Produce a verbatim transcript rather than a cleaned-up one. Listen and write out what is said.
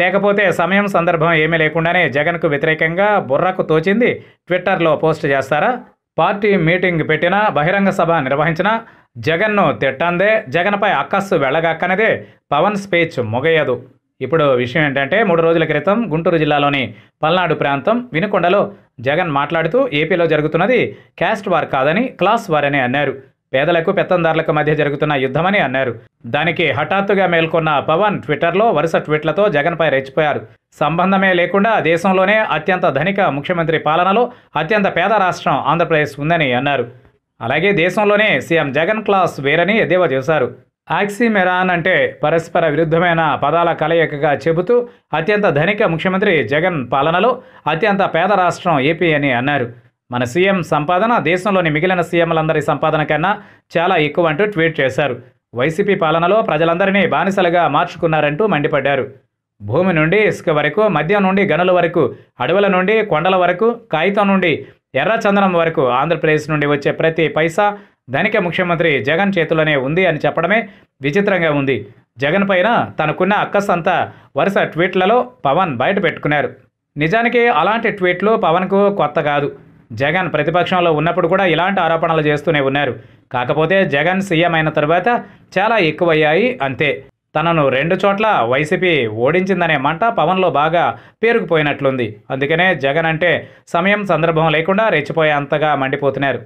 Lekapote, Samayam Sandarbham Emi Lekundane, Jaganku Vyatikanga, Burraku Tochindi, Twitter lo post Chestara, Party meeting Petina, Bahiranga Sabha Nirvahinchina, Jagannu Tittande, Jaganpai Akasu Velagakkanade, Pawan speech Mogayadu. Ippudu vishayam entante మూడు రోజుల క్రితం గుంటూరు జిల్లాలోని పల్నాడు ప్రాంతం వినుకొండలో జగన్ మాట్లాడుతూ ఏపీలో జరుగుతున్నది caste war కాదని class war అని అన్నారు. పేదలకు పెత్తందార్లకు మధ్య జరుగుతున్న యుద్ధమని అన్నారు. దానికి హఠాత్తుగా మేల్కొన్న పవన్ ట్విట్టర్లో వరుస ట్వీట్లతో జగన్పై రెచ్చిపోయారు. సంబంధమే లేకుండా దేశంలోనే అత్యంత ధనిక ముఖ్యమంత్రి పాలనలో అత్యంత పేద రాష్ట్రం ఆంధ్రప్రదేశ్ ఉందని అన్నారు. అలాగే దేశంలోనే సీఎం జగన్ క్లాస్ వేరని ఎద్దేవా చేశారు. ఆక్సిమెరాన్ అంటే పరస్పర విరుద్ధమైన పదాల కలయికగా చెబుతూ అత్యంత ధనిక ముఖ్యమంత్రి జగన్ పాలనలో అత్యంత పేద రాష్ట్రం ఏపీ అని అన్నారు. మన సీఎం సంపాదన దేశంలోని మిగిలిన సీఎంలందరి సంపాదన కన్నా చాలా ఎక్కువ అంటూ ట్వీట్ చేశారు. వైసీపీ పాలనలో ప్రజలందరినీ బానిసలుగా మార్చుకున్నారంటూ మండిపడ్డారు. భూమి నుండి ఇసుక వరకు, మద్యం నుండి గనుల వరకు, అడవుల నుండి కొండల వరకు, కాగితం నుండి ఎర్రచందనం వరకు ఆంధ్రప్రదేశ్ నుండి వచ్చే ప్రతి పైసా ధనిక ముఖ్యమంత్రి జగన్ చేతిలోనే ఉంది అని చెప్పడమే విచిత్రంగా ఉంది. జగన్ పైన తనకున్న అక్కసంతా వరుస ట్వీట్లలో పవన్ బయట పెట్టుకున్నారు. నిజానికి అలాంటి ట్వీట్లు పవన్కు కొత్త కాదు. జగన్ ప్రతిపక్షంలో ఉన్నప్పుడు కూడా ఇలాంటి ఆరోపణలు చేస్తూనే ఉన్నారు. కాకపోతే జగన్ సీఎం అయిన తర్వాత చాలా ఎక్కువయ్యాయి అంతే. తనను రెండు చోట్ల వైసీపీ ఓడించిందనే మంట పవన్లో బాగా పేరుకుపోయినట్లుంది. అందుకనే జగన్ అంటే సమయం సందర్భం లేకుండా రెచ్చిపోయేంతగా మండిపోతున్నారు.